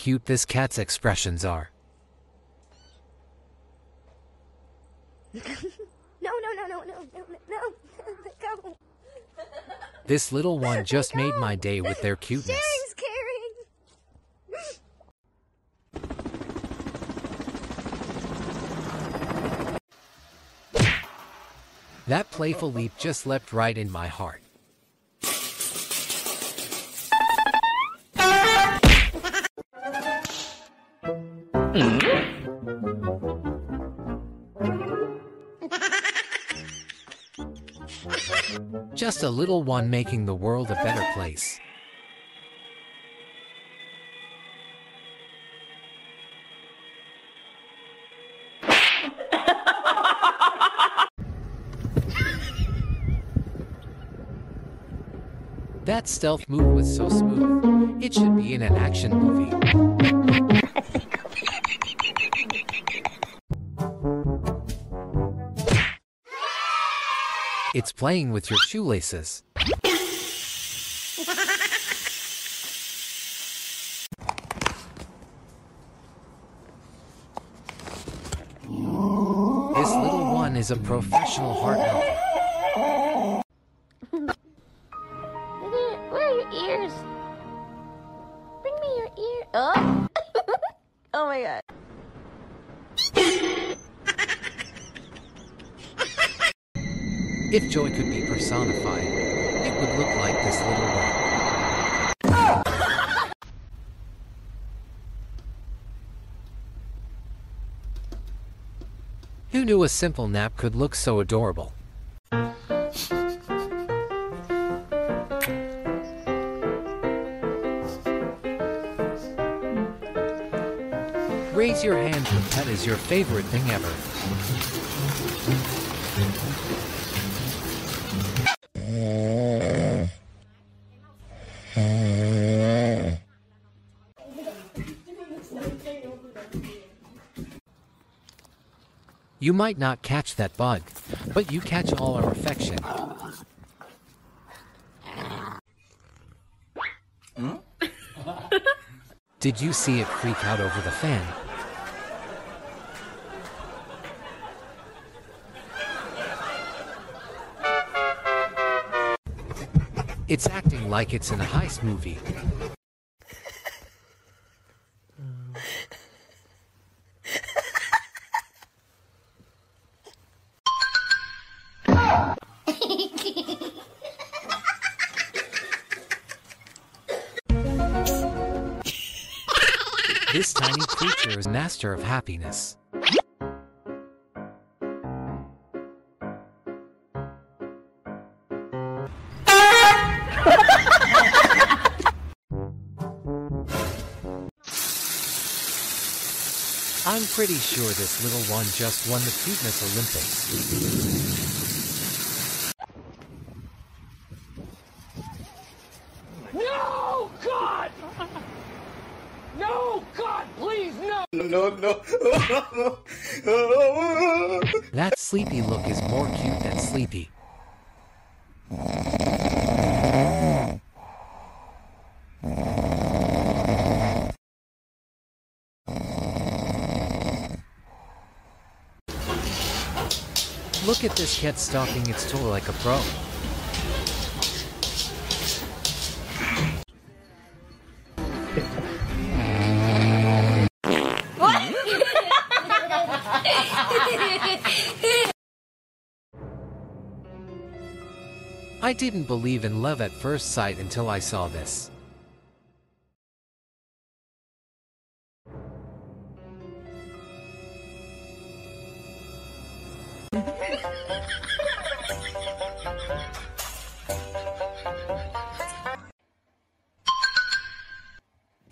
cute this cat's expressions are. No. This little one just made my day with their cuteness. Sharing's caring. That playful leap just leapt right in my heart. Just a little one making the world a better place. That stealth move was so smooth. It should be in an action movie. It's playing with your shoelaces. This little one is a professional heart helper. Where are your ears? Bring me your ear. Oh, oh my god. If joy could be personified, it would look like this little one. Oh! Who knew a simple nap could look so adorable? Raise your hand if pet is your favorite thing ever. You might not catch that bug, but you catch all our affection. Did you see it freak out over the fan? It's acting like it's in a heist movie. This tiny creature is master of happiness. I'm pretty sure this little one just won the cuteness Olympics. No, God! No, God, please, no! No. That sleepy look is more cute than sleepy. Look at this cat stalking its toy like a pro. I didn't believe in love at first sight until I saw this.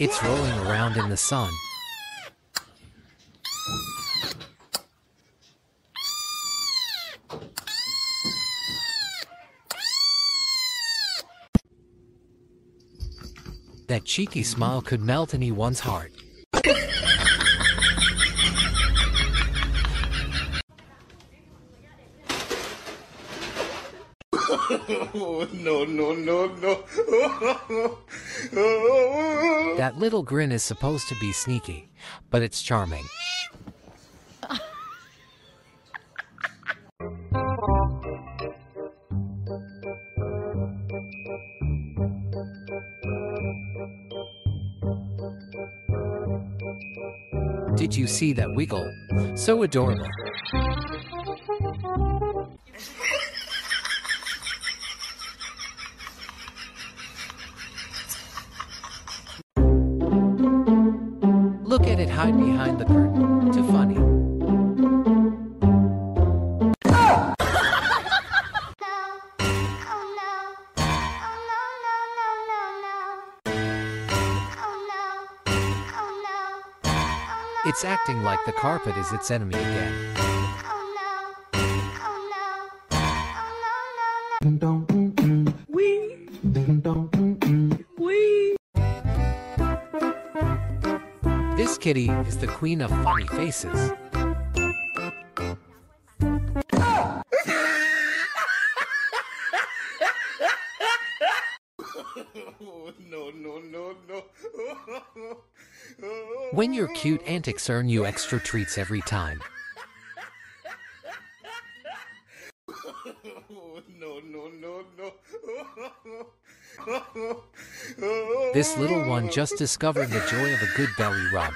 It's rolling around in the sun. That cheeky smile could melt anyone's heart. No. That little grin is supposed to be sneaky, but it's charming. Did you see that wiggle? So adorable. Look at it hide behind the curtain. Too funny. It's acting like the carpet is its enemy again. This kitty is the queen of funny faces. When your cute antics earn you extra treats every time. This little one just discovered the joy of a good belly rub.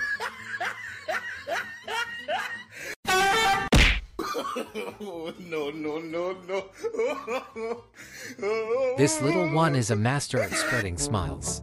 This little one is a master at spreading smiles.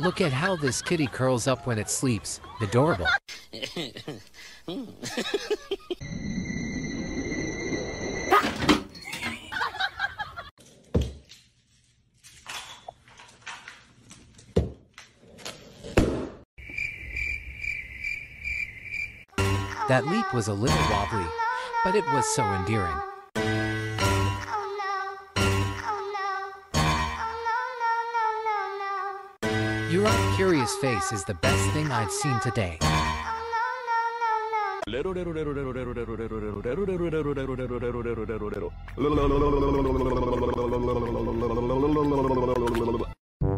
Look at how this kitty curls up when it sleeps. Adorable. That leap was a little wobbly, but it was so endearing. Your uncurious face is the best thing I've seen today.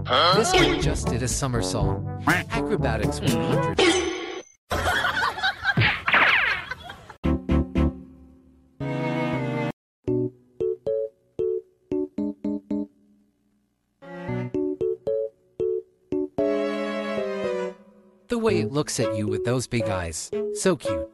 Huh? This one just did a somersault. Acrobatics 100. The way it looks at you with those big eyes, so cute.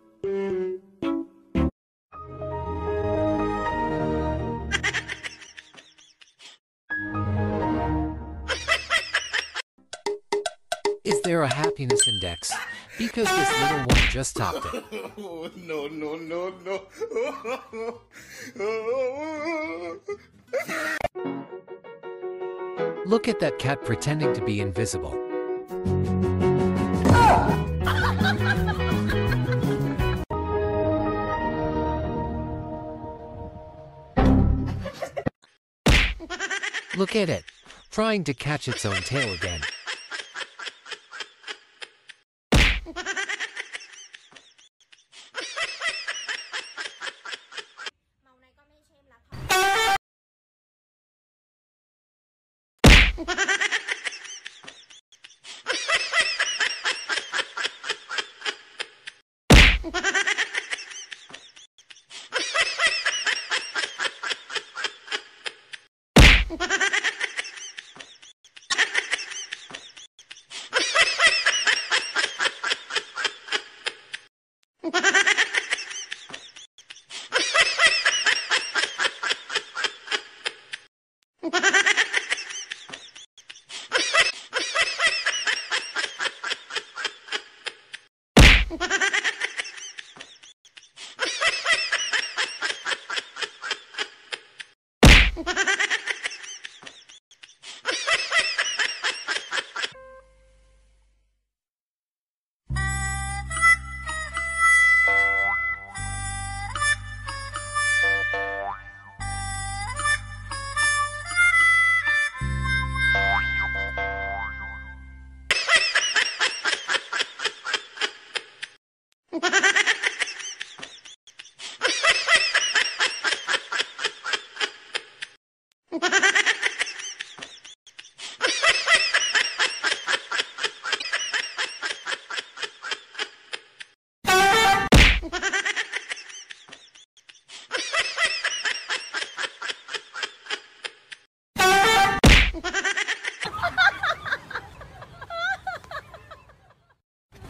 Is there a happiness index? Because this little one just topped it. Look at that cat pretending to be invisible. Look at it, trying to catch its own tail again.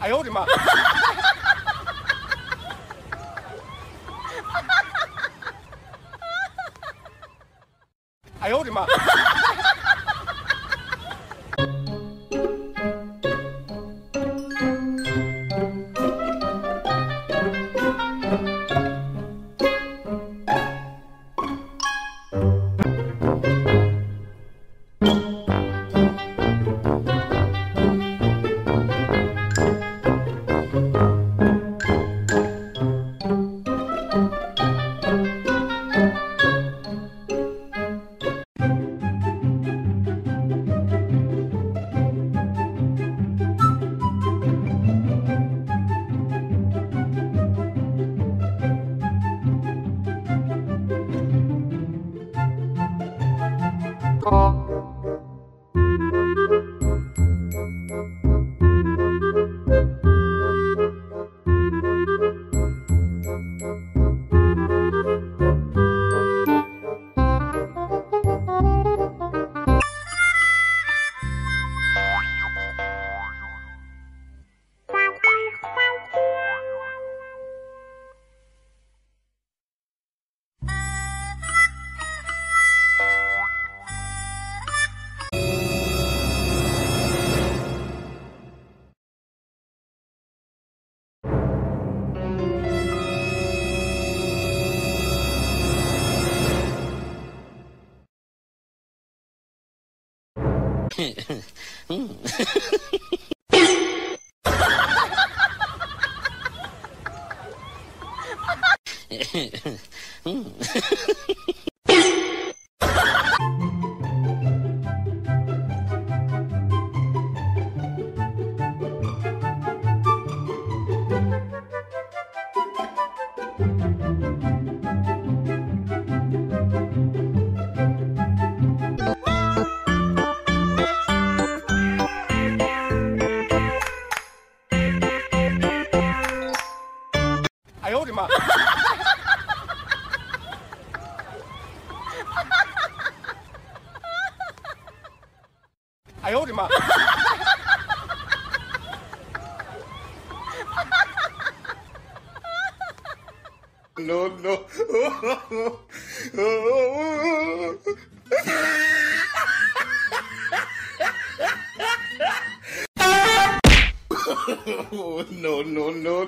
哎呦我的妈！哎呦我的妈！哎呦我的妈！No no！ No no no no！ No no no no.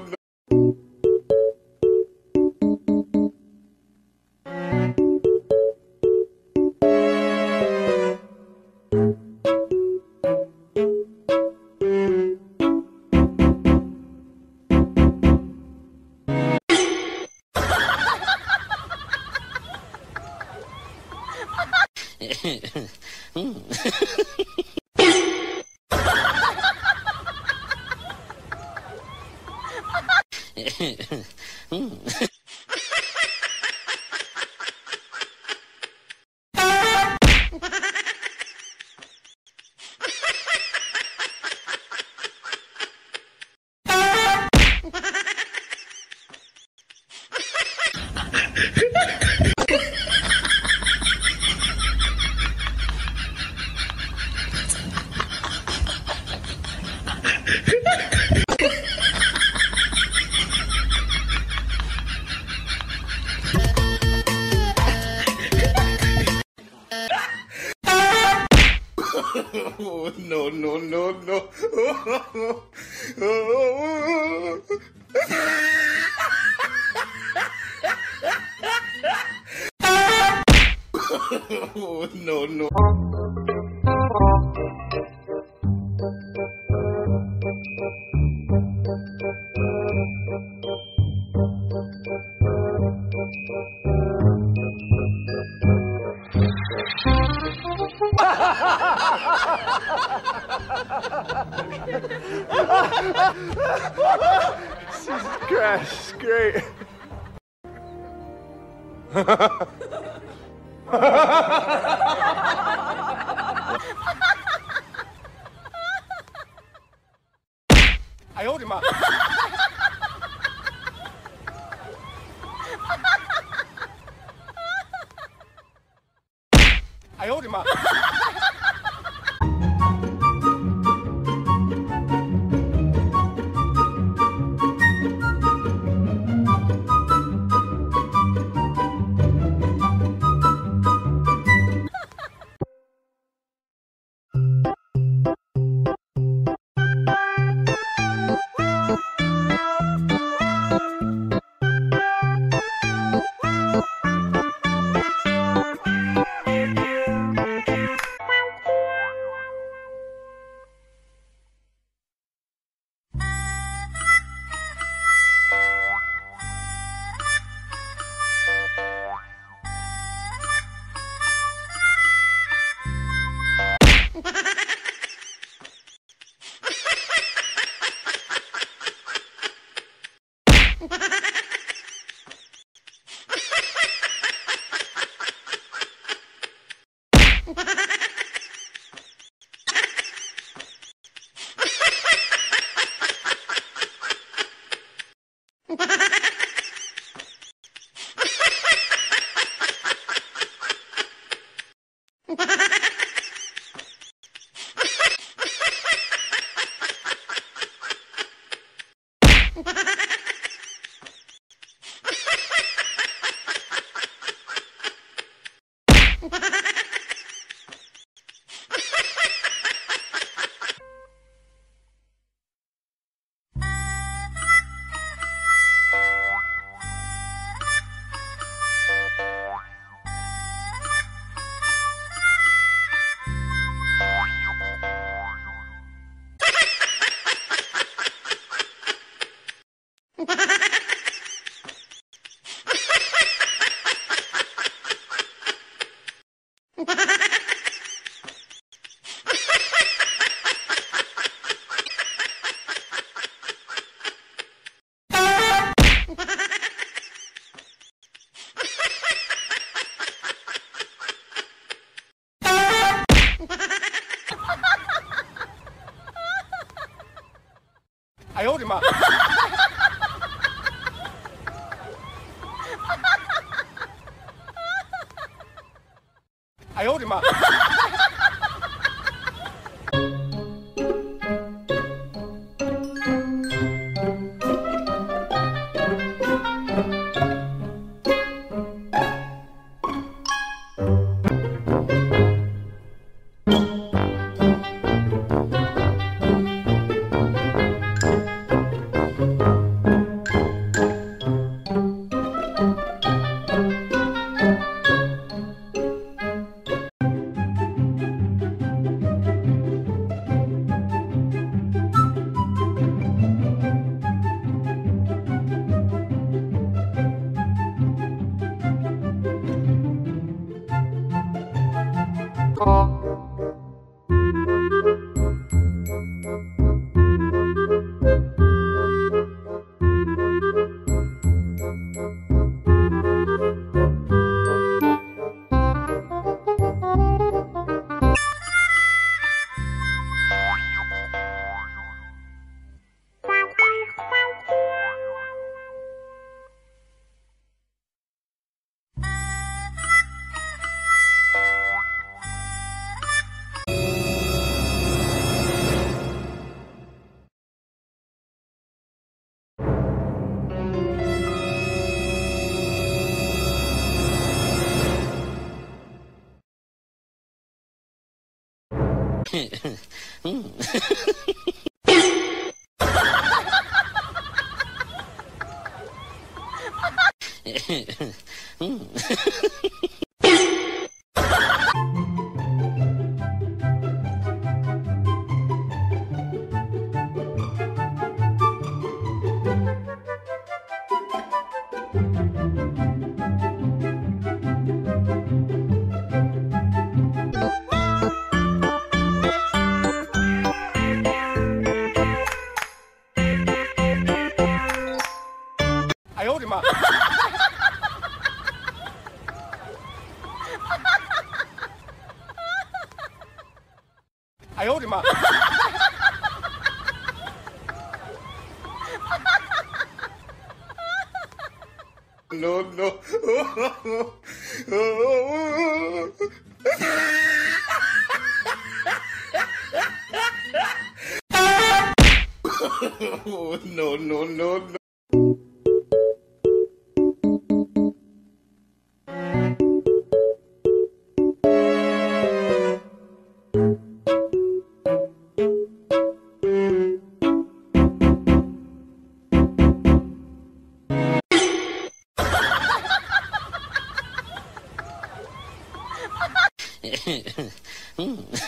No no. This is crash, it's great. I hold him up. I hold him up. ma. I hold him up. I hold him up. No. No. No. No. This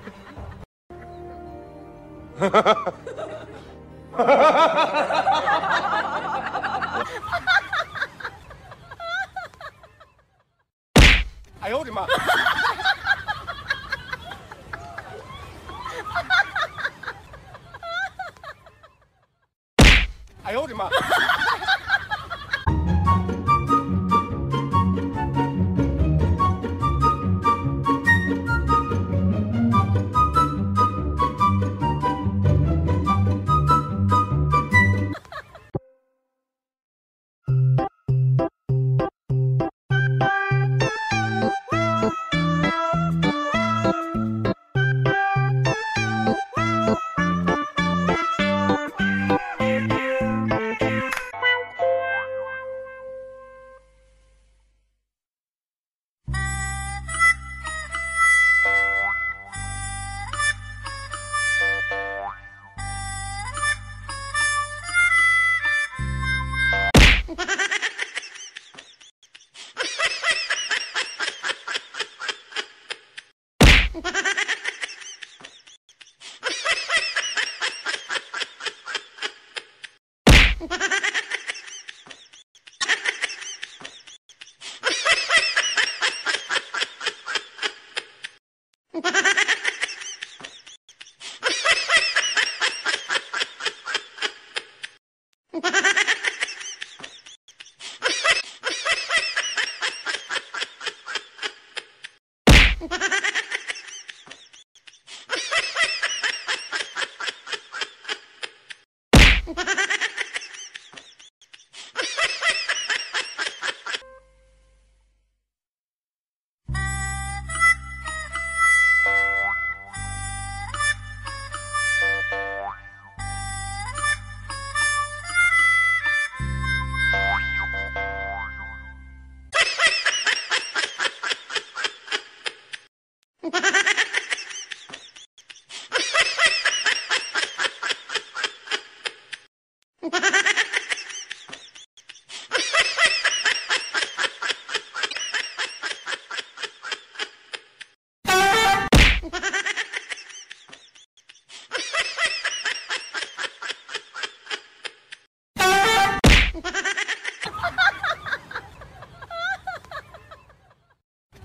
I hold him up. I hold him up.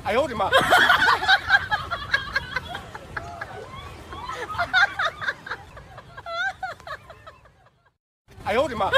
I hold him up. I hold him up. I hold him up.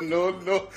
No. No.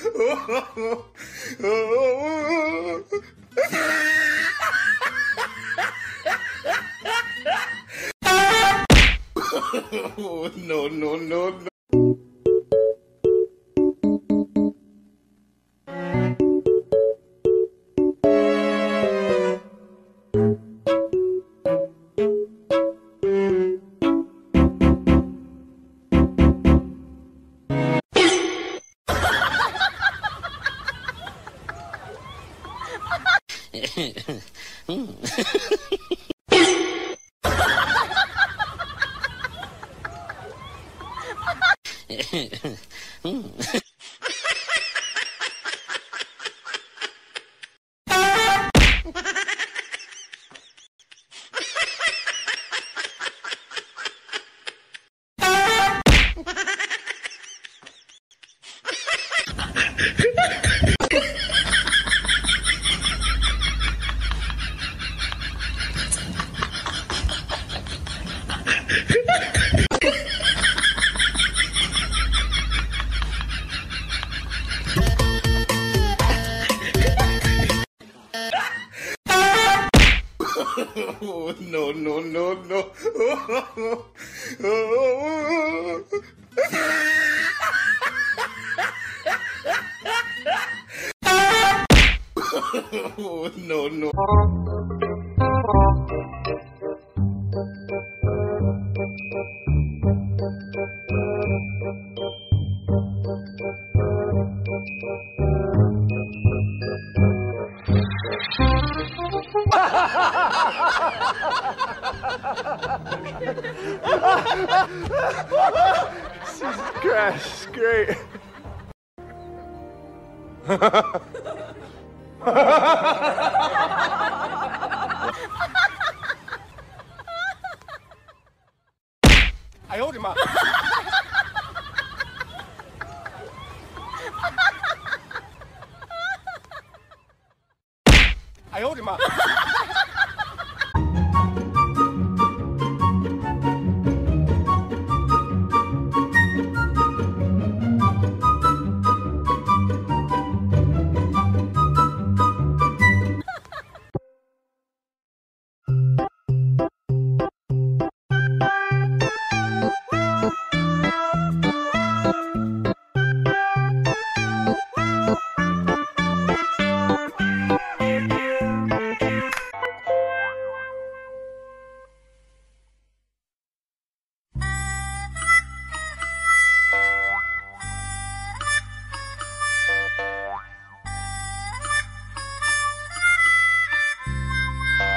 Oh, no. Oh, no. Jesus Christ, great. I hold him up.